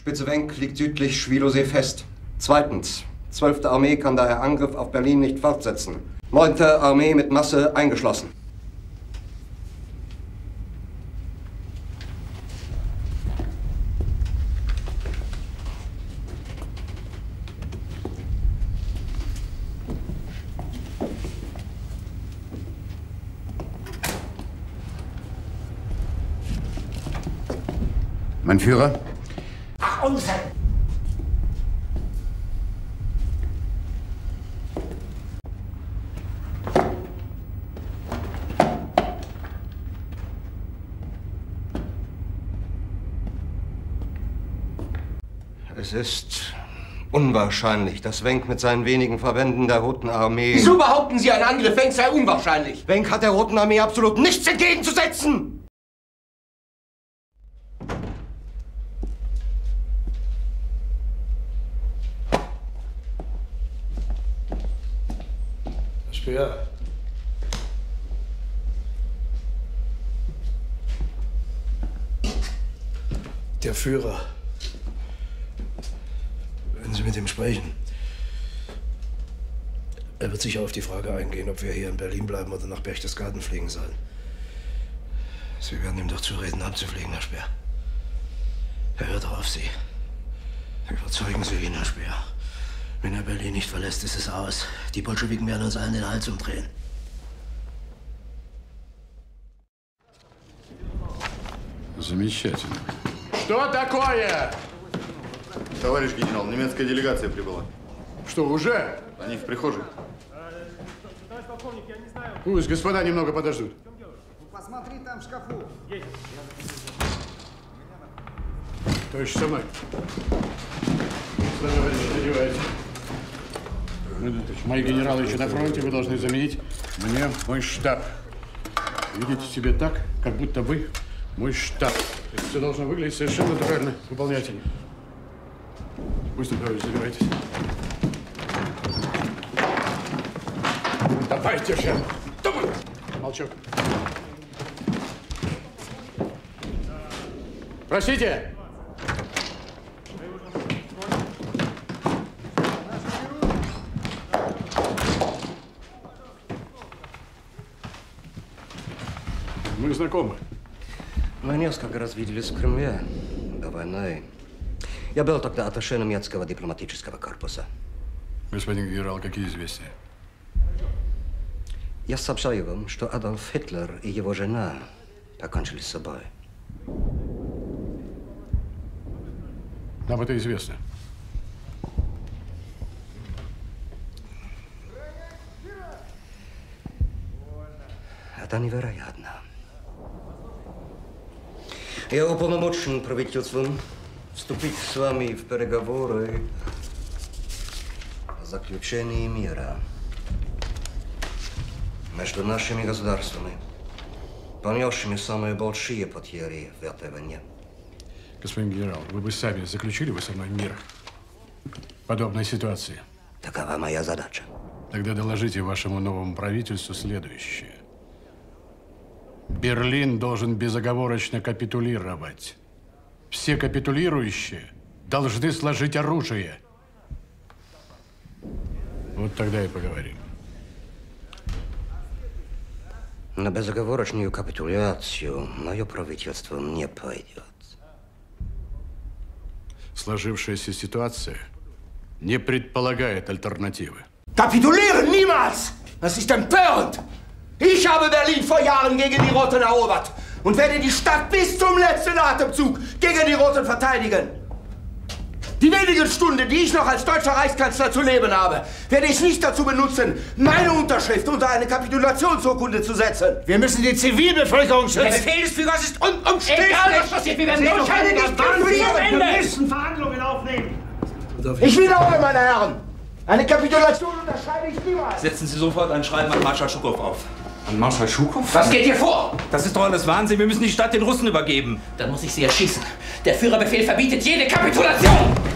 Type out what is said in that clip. Spitzewenk liegt südlich Schwielosee fest. Zweitens, 12. Armee kann daher Angriff auf Berlin nicht fortsetzen. 9. Armee mit Masse eingeschlossen. Mein Führer? Ach, Unsinn! Es ist unwahrscheinlich, dass Wenk mit seinen wenigen Verbänden der Roten Armee... Wieso behaupten Sie, ein Angriff Wenk sei unwahrscheinlich? Wenk hat der Roten Armee absolut nichts entgegenzusetzen! Speer. Der Führer. Wenn Sie mit ihm sprechen, er wird sicher auf die Frage eingehen, ob wir hier in Berlin bleiben oder nach Berchtesgaden fliegen sollen. Sie werden ihm doch zureden, abzufliegen, Herr Speer. Er hört auf Sie. Überzeugen Sie ihn, Herr Speer. Wenn er Berlin nicht verlässt, ist es aus. Die Bolschewiken werden uns allen den Hals umdrehen. Замечательно. Что такое? Товарищ генерал, немецкая делегация прибыла. Что, уже? Они в прихожей. Товарищ полковник, я не знаю. Пусть господа немного подождут. Посмотри там в шкафу. Есть. Товарищ Сомак. Мои генералы еще на фронте, вы должны заменить мне мой штаб. Видите себе так, как будто вы мой штаб. Это все должно выглядеть совершенно натурально. Выполняйте. Пусть направить, заливайтесь. Давайте же! Давай! Молчок. Простите! Мы знакомы. Мы несколько раз виделись в Кремле до войны. Я был тогда атташе немецкого дипломатического корпуса. Господин генерал, какие известия? Я сообщаю вам, что Адольф Гитлер и его жена покончили с собой. Нам это известно. Это невероятно. Я уполномочен правительством вступить с вами в переговоры о заключении мира между нашими государствами, понесшими самые большие потери в этой войне. Господин генерал, вы бы сами заключили бы со мной мир в подобной ситуации? Такова моя задача. Тогда доложите вашему новому правительству следующее. Берлин должен безоговорочно капитулировать. Все капитулирующие должны сложить оружие. Вот тогда и поговорим. На безоговорочную капитуляцию мое правительство не пойдет. Сложившаяся ситуация не предполагает альтернативы. Капитулируем niemals! Das ist entfernt! Ich habe Berlin vor Jahren gegen die Roten erobert und werde die Stadt bis zum letzten Atemzug gegen die Roten verteidigen. Die wenigen Stunden, die ich noch als deutscher Reichskanzler zu leben habe, werde ich nicht dazu benutzen, meine Unterschrift unter eine Kapitulationsurkunde zu setzen. Wir müssen die Zivilbevölkerung schützen. Es für was ist unumständlich. Egal, was passiert, wir werden wir müssen Verhandlungen aufnehmen. Ich wiederhole, meine Herren, eine Kapitulation unterschreibe ich niemals. Setzen Sie sofort ein Schreiben an Marschall Schukov auf. An Marschall Schukov? Was geht hier vor? Das ist doch alles Wahnsinn. Wir müssen die Stadt den Russen übergeben. Dann muss ich sie erschießen. Der Führerbefehl verbietet jede Kapitulation.